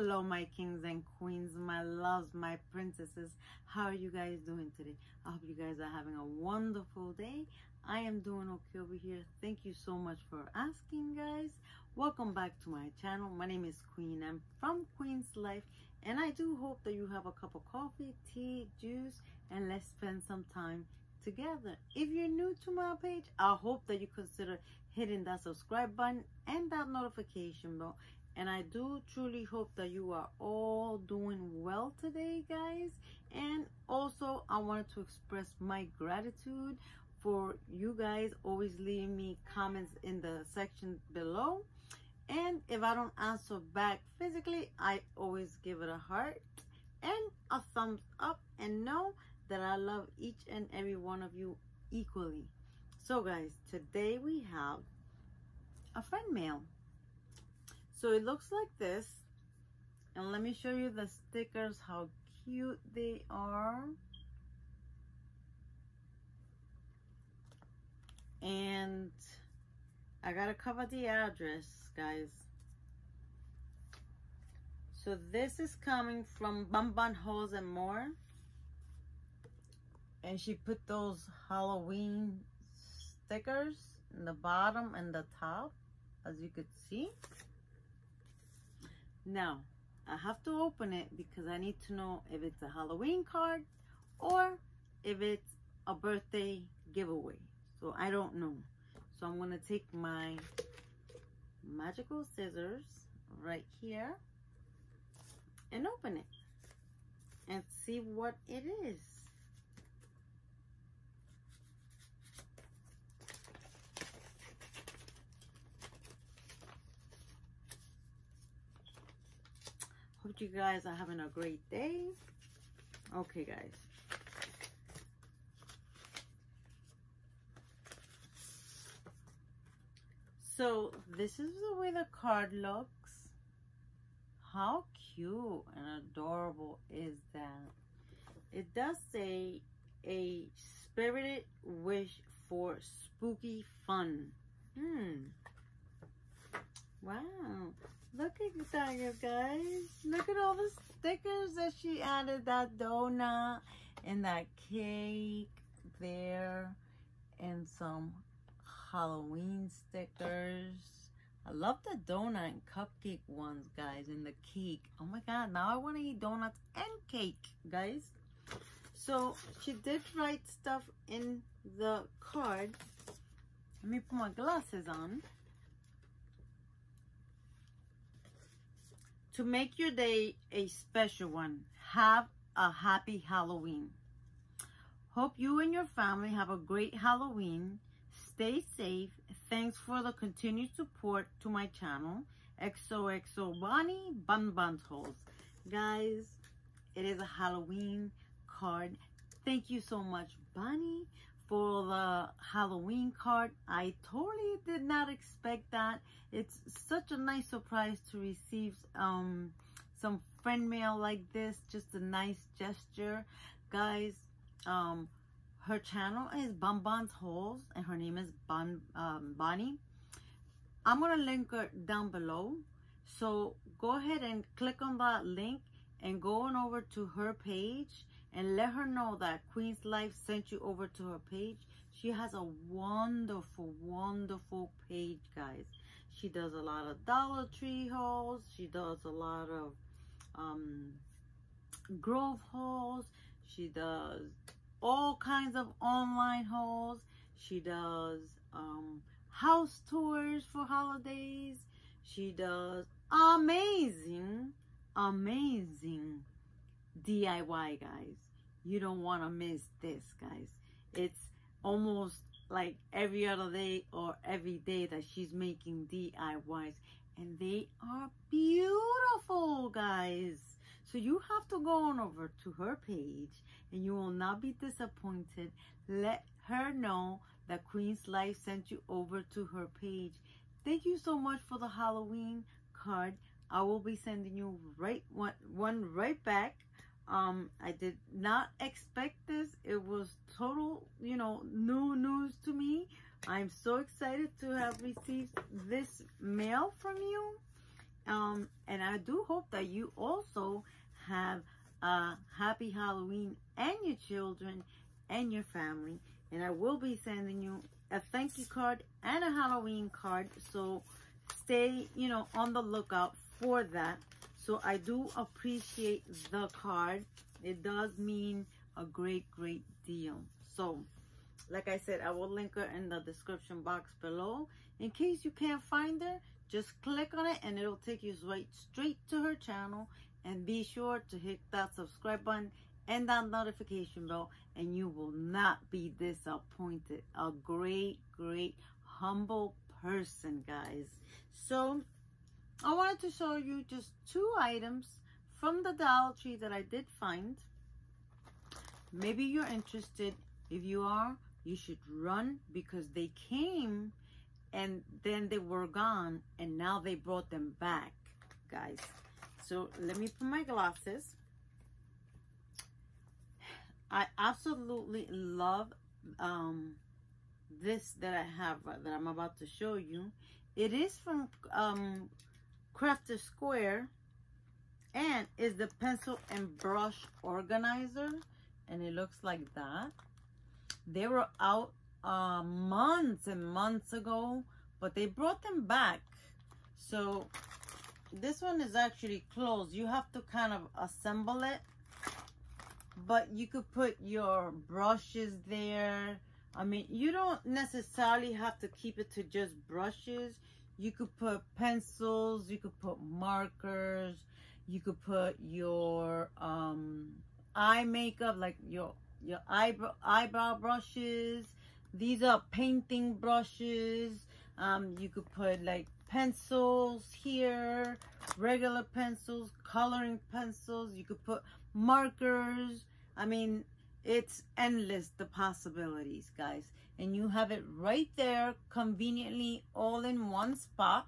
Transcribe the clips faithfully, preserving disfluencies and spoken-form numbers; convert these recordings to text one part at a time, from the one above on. Hello my kings and queens, my loves, my princesses. How are you guys doing today? I hope you guys are having a wonderful day. I am doing okay over here. Thank you so much for asking, guys. Welcome back to my channel. My name is Queen. I'm from Queen's Life, and I do hope that you have a cup of coffee, tea, juice, and let's spend some time together. If you're new to my page, I hope that you consider hitting that subscribe button and that notification bell. And I do truly hope that you are all doing well today, guys. And also, I wanted to express my gratitude for you guys always leaving me comments in the section below. And if I don't answer back physically, I always give it a heart and a thumbs up and know that I love each and every one of you equally. So, guys, today we have a friend mail. So it looks like this, and let me show you the stickers, how cute they are. And I gotta cover the address, guys. So this is coming from Bon Bon Hauls and More. And she put those Halloween stickers in the bottom and the top, as you could see. Now, I have to open it because I need to know if it's a Halloween card or if it's a birthday giveaway. So I don't know. So I'm going to take my magical scissors right here and open it and see what it is. Hope you guys are having a great day. Okay, guys. So this is the way the card looks. How cute and adorable is that? It does say a spirited wish for spooky fun. Hmm. Wow, look at that, you guys. Look at all the stickers that she added. That donut and that cake there and some Halloween stickers. I love the donut and cupcake ones, guys, and the cake. Oh my god, now I want to eat donuts and cake, guys. So she did write stuff in the card. Let me put my glasses on. To make your day a special one, have a happy Halloween. Hope you and your family have a great Halloween. Stay safe. Thanks for the continued support to my channel. X O X O Bonnie Bon Bon Hauls. Guys, it is a Halloween card. Thank you so much, Bonnie, for the Halloween card. I totally did not expect that. It's such a nice surprise to receive um, some friend mail like this. Just a nice gesture. Guys, um, her channel is Bon Bon Hauls, and her name is bon, um, Bonnie. I'm going to link her down below. So go ahead and click on that link and go on over to her page and let her know that Queen's Life sent you over to her page. She has a wonderful, wonderful page, guys. She does a lot of Dollar Tree hauls. She does a lot of um, Grove hauls. She does all kinds of online hauls. She does um, house tours for holidays. She does amazing, amazing D I Y, guys. You don't want to miss this, guys. It's almost like every other day or every day that she's making D I Ys, and they are beautiful, guys. So you have to go on over to her page and you will not be disappointed. Let her know that Queen's Life sent you over to her page. Thank you so much for the Halloween card. I will be sending you right one, one right back. Um, I did not expect this. It was total, you know, new news to me. I'm so excited to have received this mail from you. Um, and I do hope that you also have a happy Halloween and your children and your family. And I will be sending you a thank you card and a Halloween card. So stay, you know, on the lookout for that. So I do appreciate the card. It does mean a great, great deal. So like I said, I will link her in the description box below. In case you can't find her, just click on it and it'll take you right straight to her channel. And be sure to hit that subscribe button and that notification bell, and you will not be disappointed. A great, great, humble person, guys. So I wanted to show you just two items from the Dollar Tree that I did find. Maybe you're interested. If you are, you should run, because they came and then they were gone, and now they brought them back, guys. So let me put my glasses. I absolutely love um, this that I have, that I'm about to show you. It is from um, Crafter's Square, and is the pencil and brush organizer, and it looks like that. They were out uh, months and months ago, but they brought them back. So this one is actually closed. You have to kind of assemble it, but you could put your brushes there. I mean, you don't necessarily have to keep it to just brushes. You could put pencils, you could put markers, you could put your um, eye makeup, like your your eyebrow eyebrow brushes. These are painting brushes. Um, you could put like pencils here, regular pencils, coloring pencils. You could put markers. I mean, it's endless, the possibilities, guys. And you have it right there, conveniently all in one spot.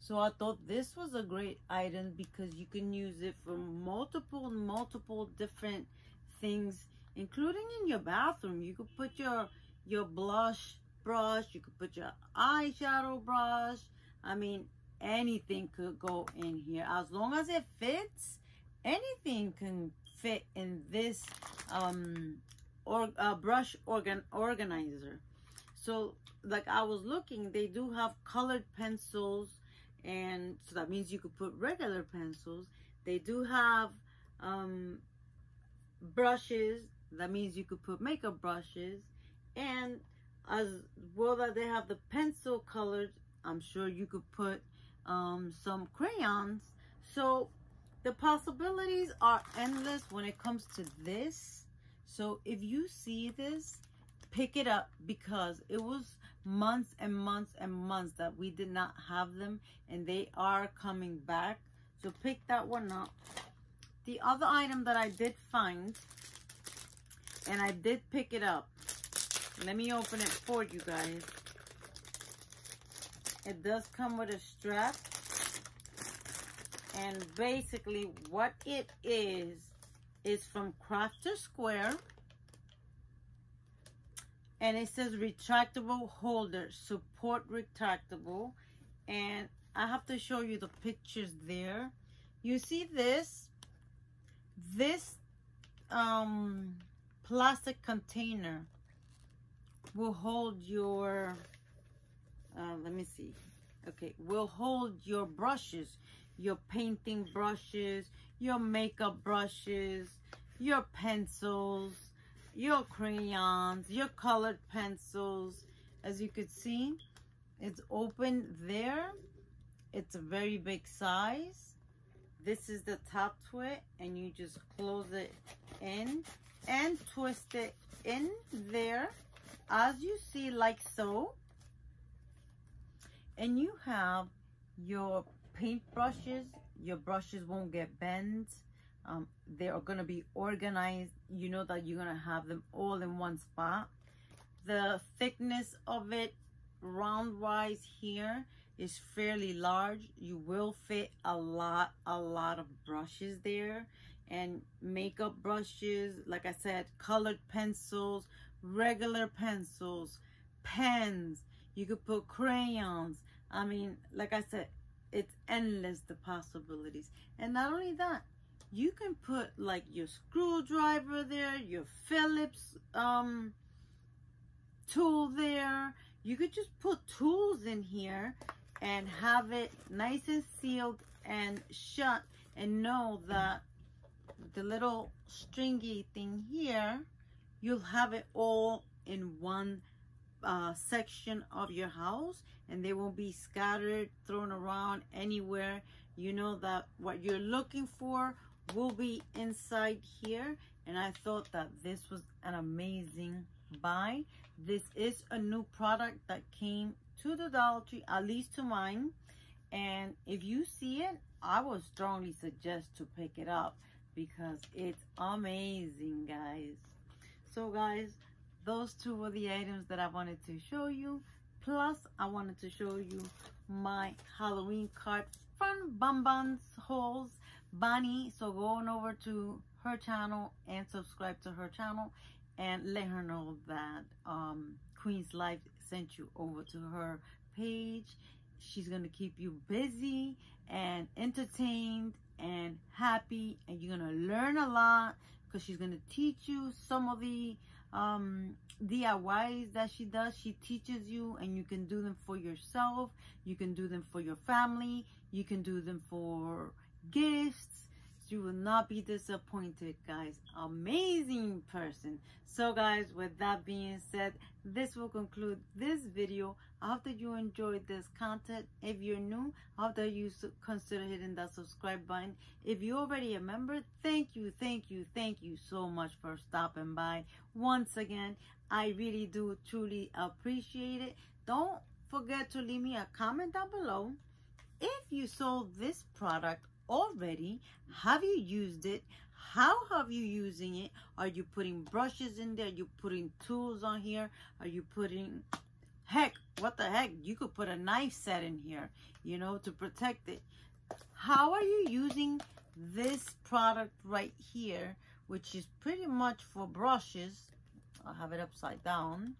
So I thought this was a great item, because you can use it for multiple, multiple different things, including in your bathroom. You could put your your blush brush, you could put your eyeshadow brush. I mean, anything could go in here. As long as it fits, anything can fit in this um or uh, brush organ organizer. So like I was looking, they do have colored pencils, and so that means you could put regular pencils. They do have um brushes, that means you could put makeup brushes, and as well that they have the pencil colors, I'm sure you could put um some crayons. So the possibilities are endless when it comes to this. So if you see this, pick it up, because it was months and months and months that we did not have them, and they are coming back. So pick that one up. The other item that I did find, and I did pick it up. Let me open it for you guys. It does come with a strap. And basically what it is, is from Crafter's Square. And it says retractable holder, support retractable. And I have to show you the pictures there. You see this? This um, plastic container will hold your, uh, let me see. Okay, will hold your brushes, your painting brushes, your makeup brushes, your pencils, your crayons, your colored pencils. As you could see, it's open there. It's a very big size. This is the top to it, and you just close it in and twist it in there, as you see, like so. And you have your paint brushes. Your brushes won't get bent. Um, they are going to be organized. You know that you're going to have them all in one spot. The thickness of it, round-wise here, is fairly large. You will fit a lot a lot of brushes there, and makeup brushes, like I said, colored pencils, regular pencils, pens. You could put crayons. I mean, like I said, It's endless, the possibilities. And not only that, you can put like your screwdriver there, your Phillips um, tool there. You could just put tools in here and have it nice and sealed and shut, and know that the little stringy thing here, you'll have it all in one uh, section of your house, and they won't be scattered, thrown around anywhere. You know that what you're looking for will be inside here. And I thought that this was an amazing buy. This is a new product that came to the Dollar Tree, at least to mine. And if you see it, I would strongly suggest to pick it up, because it's amazing, guys. So guys, those two were the items that I wanted to show you. Plus, I wanted to show you my Halloween card from Bon Bon Hauls, Bonnie. So go on over to her channel and subscribe to her channel, and let her know that um, Queen's Life sent you over to her page. She's going to keep you busy and entertained and happy, and you're going to learn a lot, because she's going to teach you some of the um, D I Ys that she does. She teaches you, and you can do them for yourself. You can do them for your family. You can do them for gifts. You will not be disappointed, guys. Amazing person. So guys, with that being said, this will conclude this video. I hope that you enjoyed this content. If you're new, I hope that you consider hitting that subscribe button. If you're already a member, thank you, thank you, thank you so much for stopping by. Once again, I really do truly appreciate it. Don't forget to leave me a comment down below. If you sold this product already, have you used it? How have you using it? Are you putting brushes in there? Are you putting tools on here? Are you putting, heck, what the heck, you could put a knife set in here, you know, to protect it. How are you using this product right here, which is pretty much for brushes? I'll have it upside down.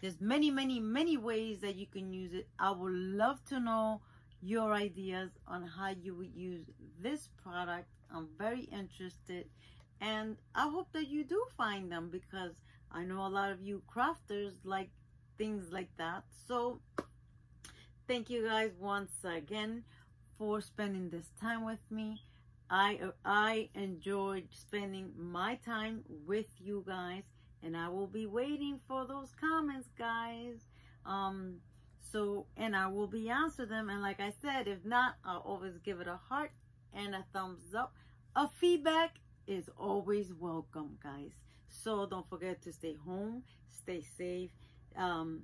There's many many many ways that you can use it. I would love to know your ideas on how you would use this product. I'm very interested, and I hope that you do find them, because I know a lot of you crafters like things like that. So thank you guys once again for spending this time with me. I I enjoyed spending my time with you guys, and I will be waiting for those comments, guys. Um, So, and I will be answering them. And like I said, if not, I'll always give it a heart and a thumbs up. A feedback is always welcome, guys. So don't forget to stay home, stay safe, um,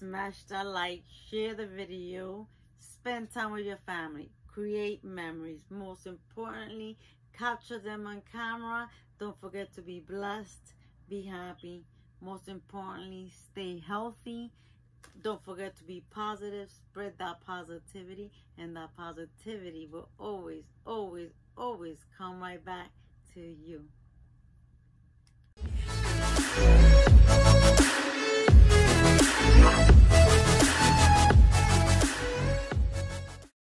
smash that like, share the video, spend time with your family, create memories. Most importantly, capture them on camera. Don't forget to be blessed, be happy. Most importantly, stay healthy. Don't forget to be positive. Spread that positivity, and that positivity will always, always, always come right back to you.